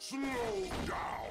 Slow down!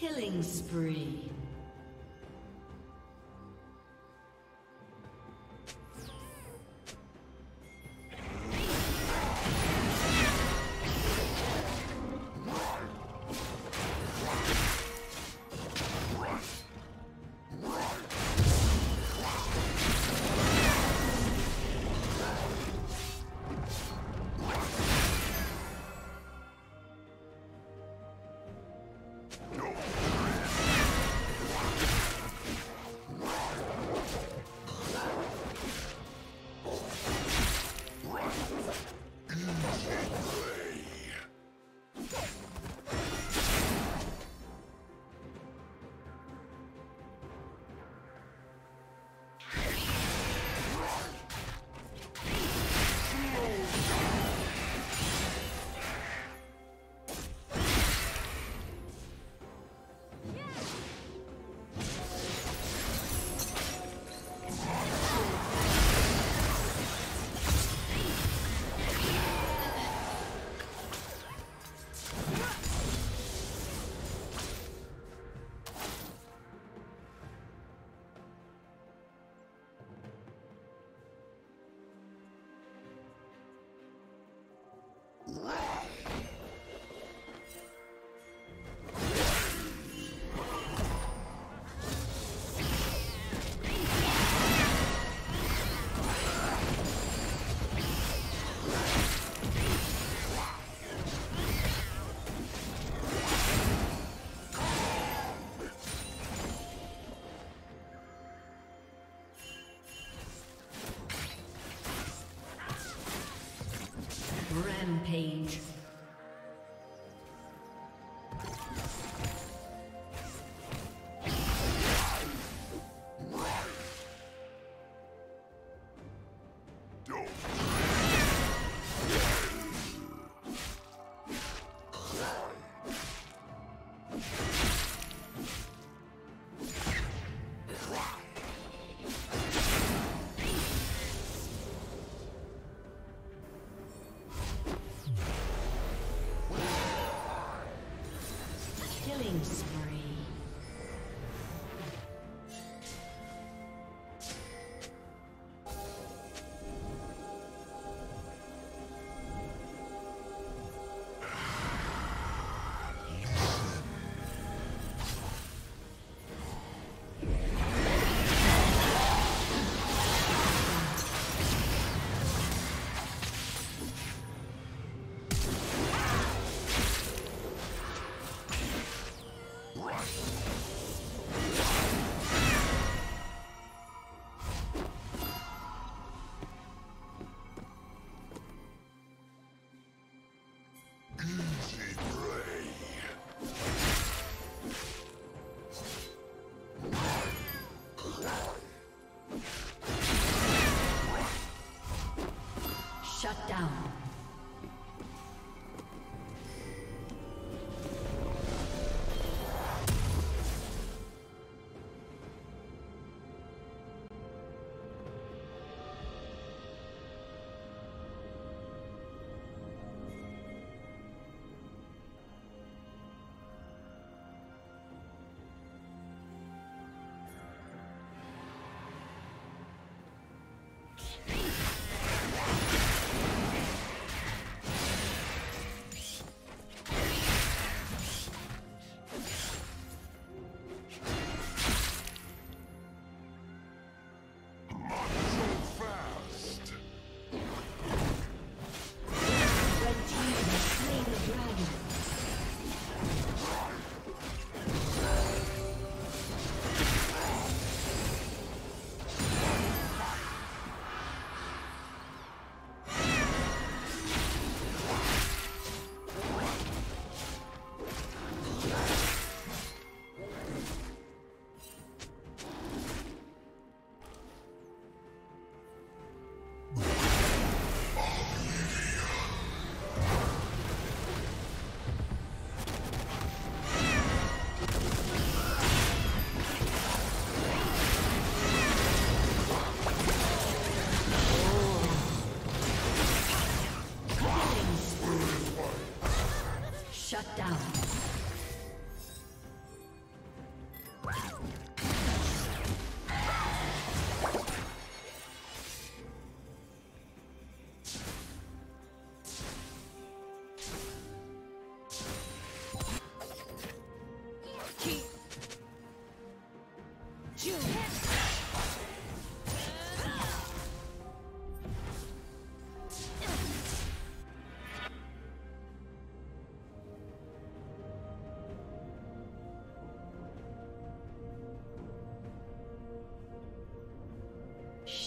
Killing spree.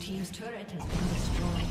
Team's turret has been destroyed.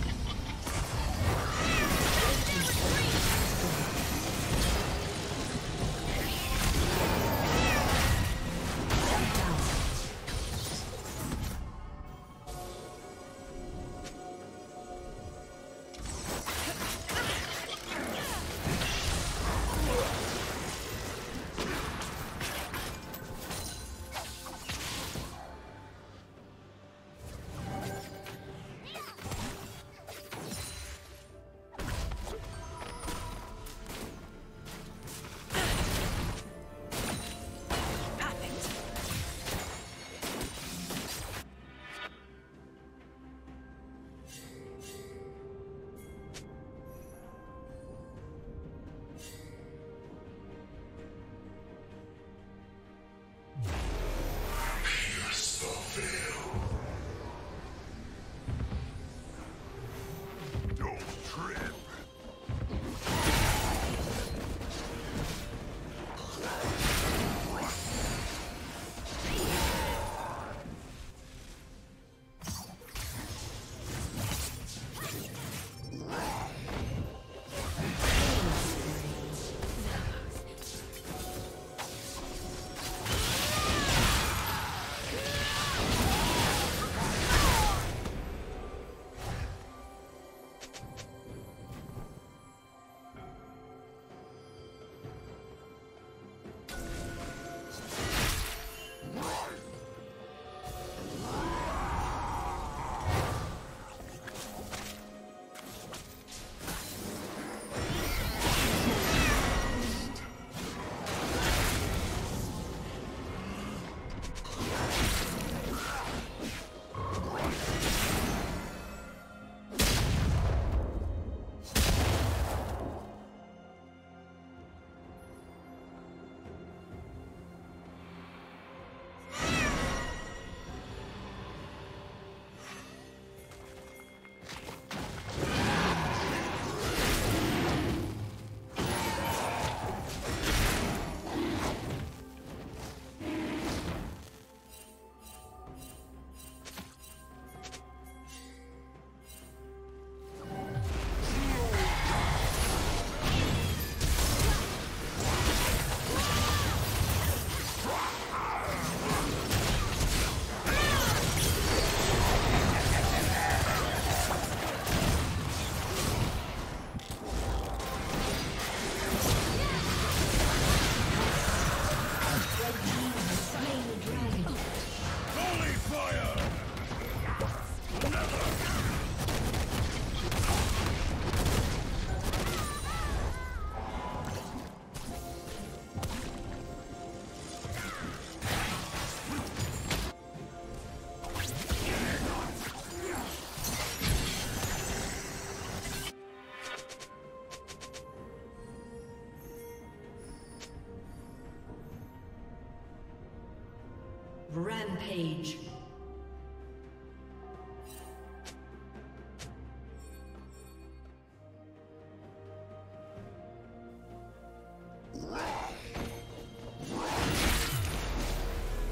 Rampage.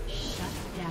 Shut down.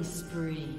Killing spree.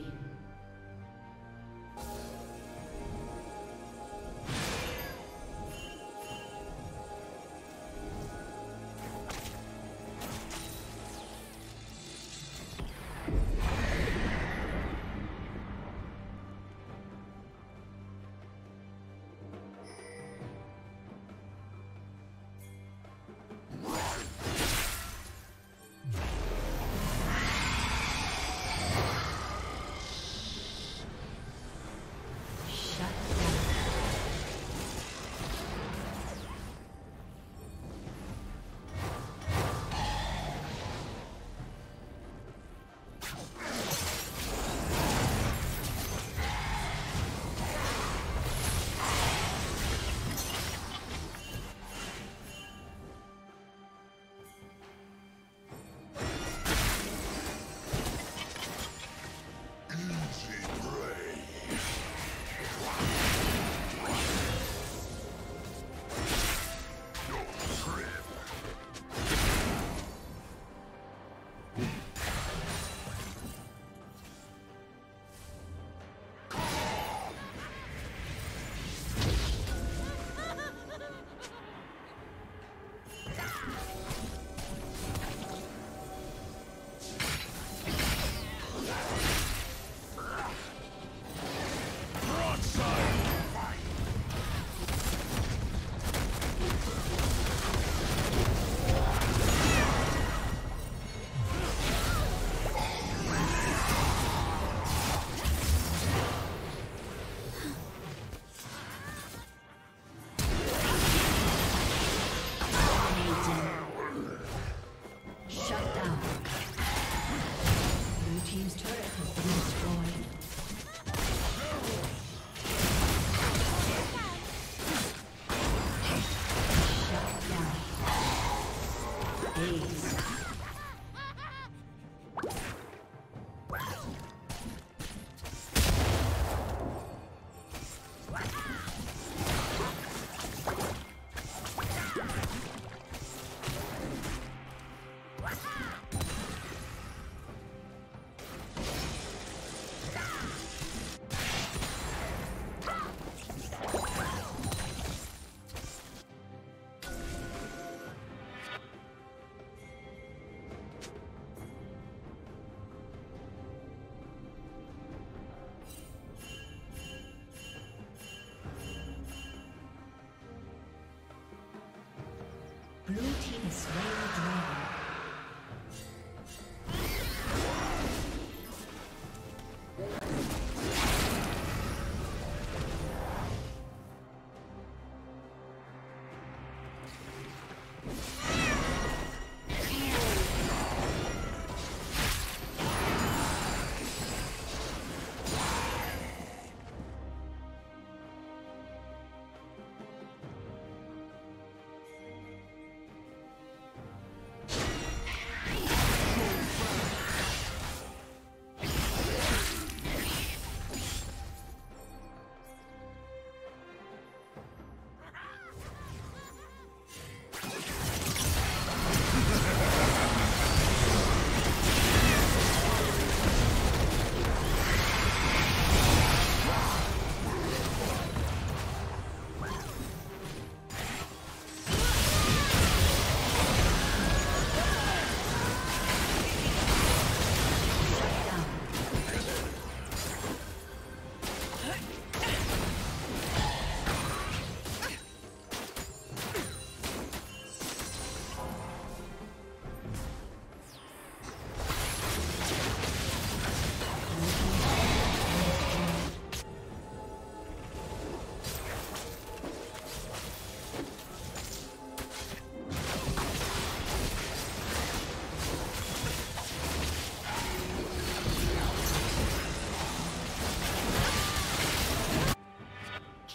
Blue team is very dry.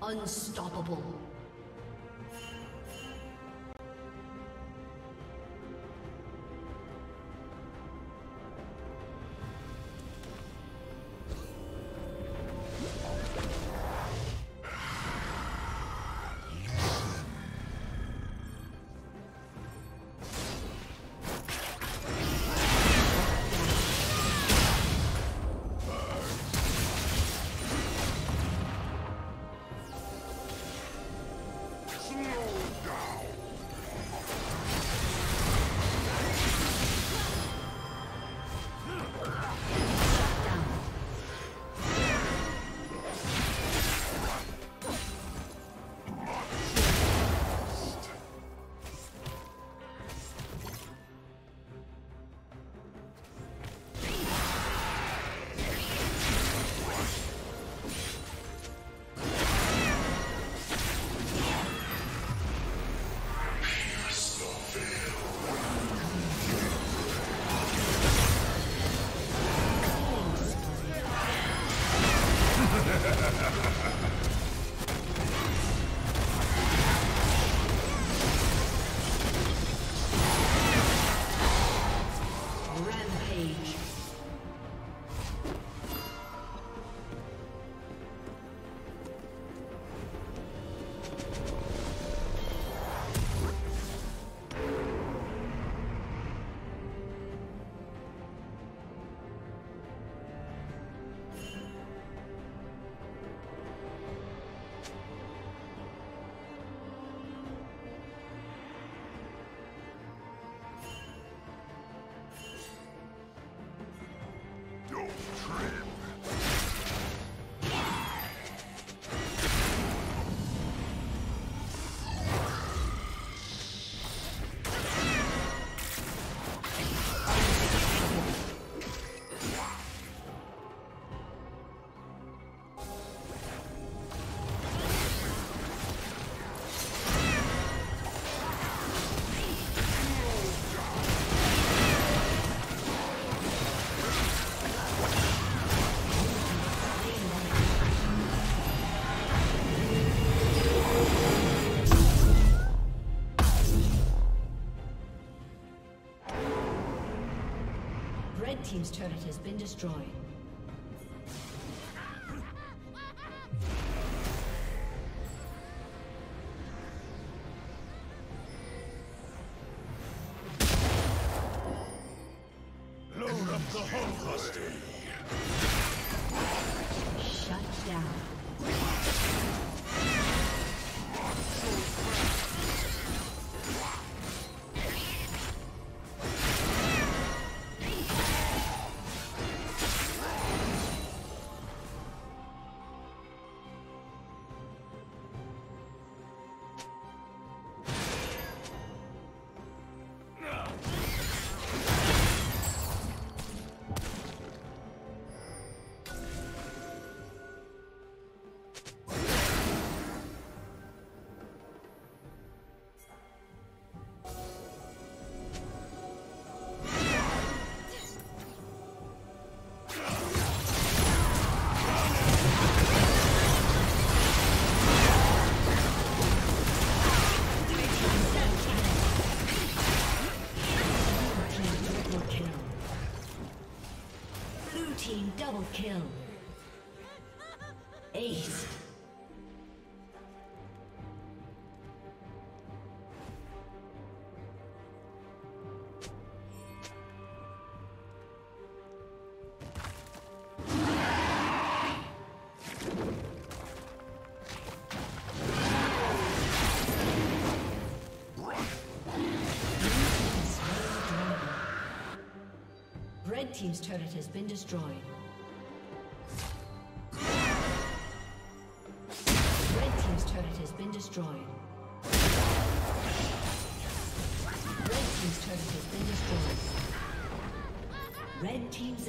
Unstoppable. Team's turret has been destroyed. Load up the whole cluster. Shut down. Kill. Ace. Red Team's turret has been destroyed. Destroyed. Red Team's turret has been destroyed. Red Team's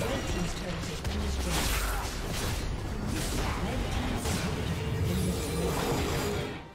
Red Team's turret has been destroyed. Red Team's inhibitor has been destroyed.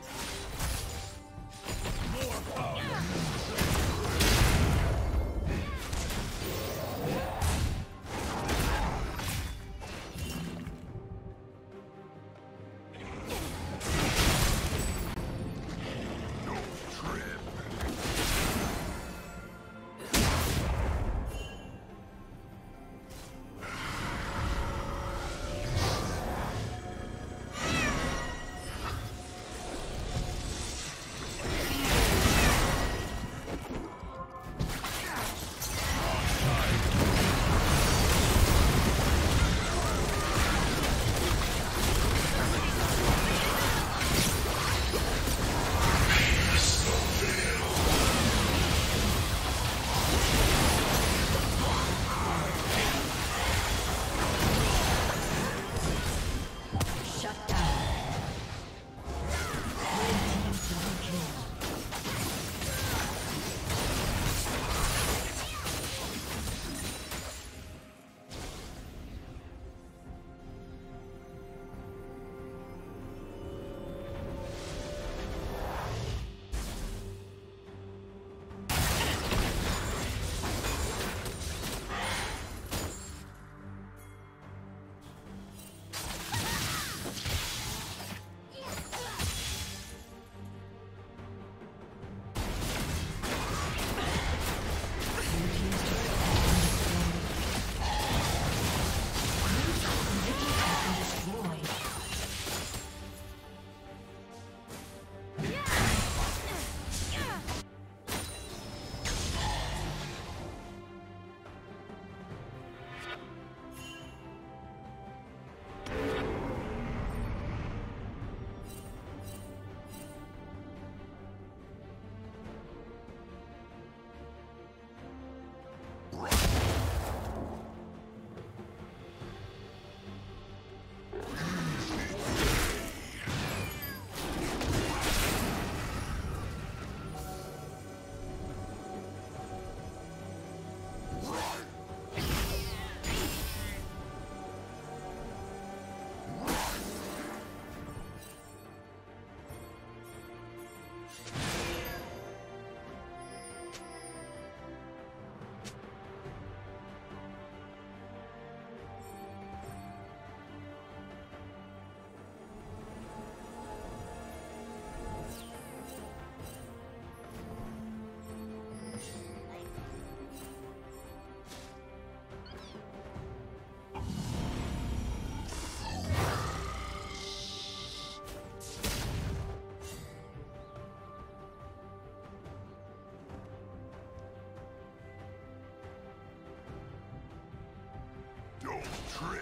trip.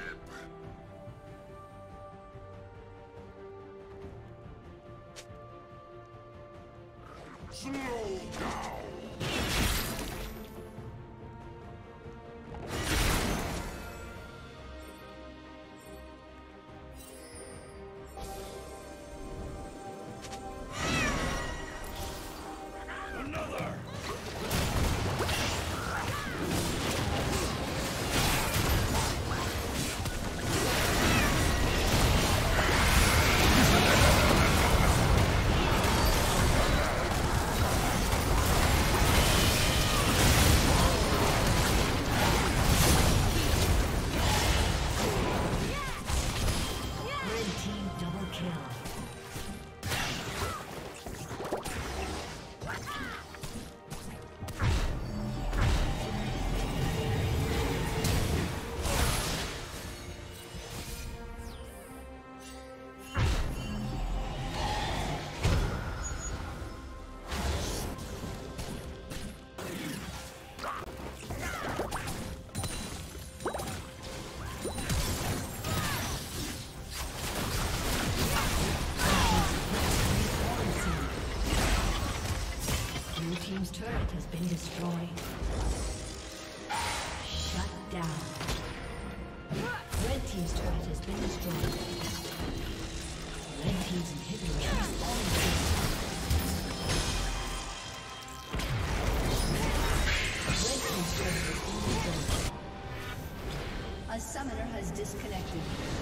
Slow down. Destroyed. Shut down. Red team's turret has been destroyed. Red team's inhibitor has fallen. Red team's turret has been destroyed. A summoner has disconnected.